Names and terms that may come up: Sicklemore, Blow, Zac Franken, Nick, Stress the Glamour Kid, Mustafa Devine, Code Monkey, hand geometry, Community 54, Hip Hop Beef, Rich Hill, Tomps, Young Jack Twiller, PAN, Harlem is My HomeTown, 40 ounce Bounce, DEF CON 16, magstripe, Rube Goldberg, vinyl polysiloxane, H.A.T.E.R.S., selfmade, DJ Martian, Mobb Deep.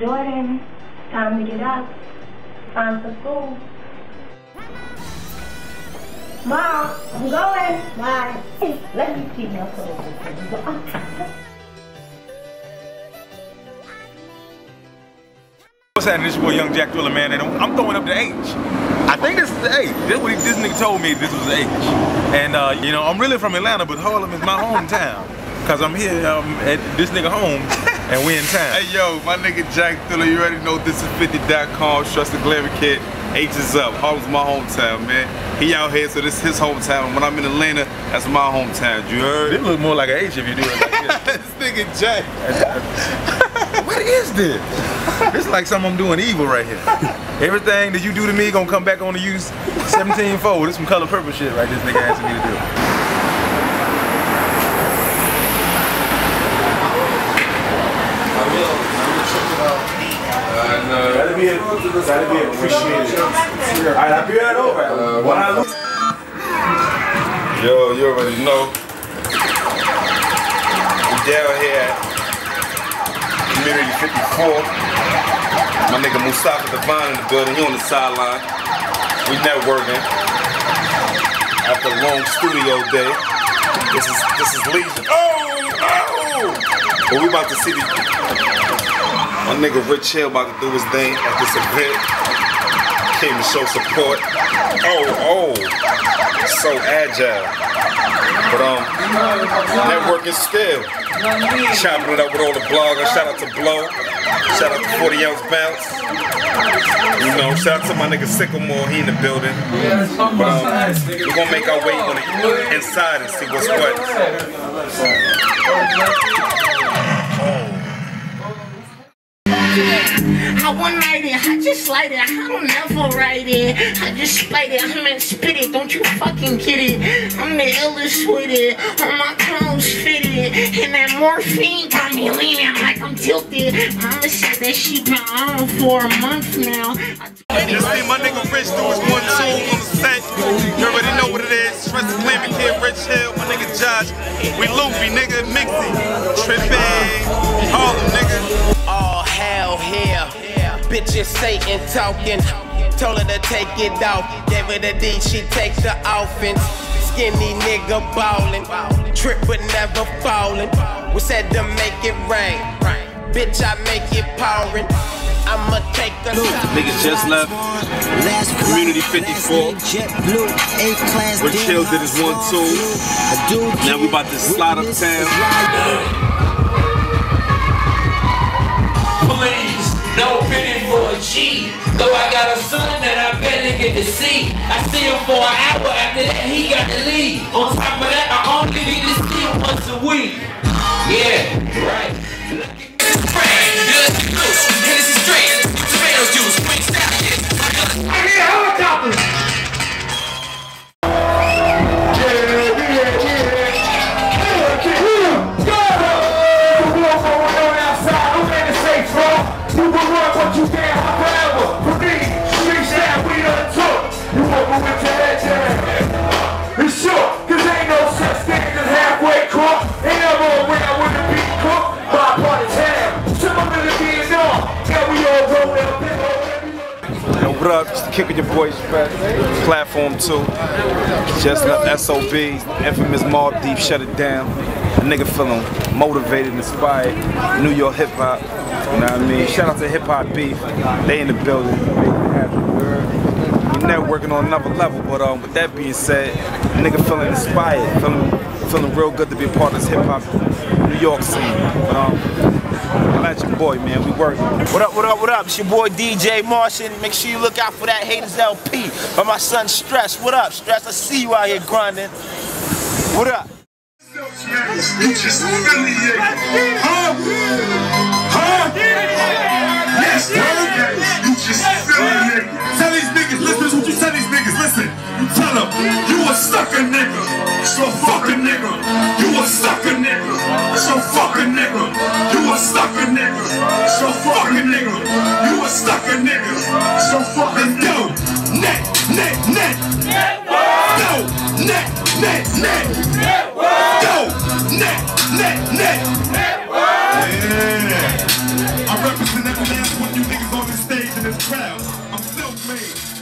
Jordan, time to get up, time for school. Mom, I'm going. Bye. Let me see my clothes. What's happening? This your boy Young Jack Twiller, man, and I'm throwing up the H. I think this is the H. That's what this nigga told me, this was the H. And you know, I'm really from Atlanta, but Harlem is my hometown. Cause I'm here at this nigga home, and we in town. Hey yo, my nigga Jack Twiller, you already know this is 50.com, Stress the Glamour Kid. H is up, Harlem's my hometown, man. He out here, so this is his hometown. When I'm in Atlanta, that's my hometown, you heard? It look more like an H if you do it like this. This nigga Jack. What is this? It's like something I'm doing evil right here. Everything that you do to me gonna come back on the use 17-fold. This some Color Purple shit like this nigga asking me to do. That'll be appreciated. Alright, I'll be right over. Yo, you already know. We're down here. Community 54. My nigga Mustafa Devine in the building. He on the sideline. We networking after a long studio day. This is Legion. Oh! But we about to see the. My nigga Rich Hill about to do his thing at this event. Came to show support. So agile. But networking still. Chopping it up with all the bloggers. Shout out to Blow. Shout out to 40 ounce Bounce. You know, shout out to my nigga Sicklemore. He in the building. But we're gonna make our way on the inside and see what's what. I won't write it, I just light it, I don't never write it. I just spite it, I'm in spit it, don't you fucking get it. I'm the illest with it, all my clothes fitted. And that morphine got me leaning like I'm tilted. Mama said that she been on for a month now. Just see my nigga Rich do his one show on the set. You already know what it is. Stress the Glamour Kid, Rich Hill, my nigga Josh. We loopy, nigga, mixy, tripping, Harlem, nigga. All hell here. Bitches Satan talking, told her to take it off, gave her the D, she takes the offense, skinny nigga ballin', trip but never fallin', we said to make it rain, bitch I make it pouring, I'ma take a shot. Niggas just left, Community 54, Rich Hill did his 1-2, now we about to slide uptown. Please. No opinion for a G, though I got a son that I barely get to see. I see him for an hour, after that he got to leave. On top of that, I only need to see him once a week. Yeah, right. I need helicopters! Up, just kicking your boys back. Platform 2. Just left SOB, infamous Mobb Deep, shut it down. A nigga feeling motivated, inspired. New York hip hop, you know what I mean? Shout out to Hip Hop Beef. They in the building. We're networking on another level, but with that being said, a nigga feeling inspired, feeling real good to be a part of this hip hop New York scene. That's your boy, man. We working. What up, what up, what up? It's your boy DJ Martian. Make sure you look out for that Haters LP by my son Stress. What up, Stress? I see you out here grinding. What up? You just humiliate. Huh? Huh? Yes, you just humiliate. Tell these niggas, listen, what you tell these niggas, listen. You tell them, you a sucker nigga. So fuck a nigga. You a sucker nigga. So fuck a nigga. You a sucker nigga. So fuck a nigga. You a sucker nigga. So fucking go. Net, net, net. Go. Net, net, net. Go. Net, net, net. Yeah. I represent every man. this crowd. I'm self-made.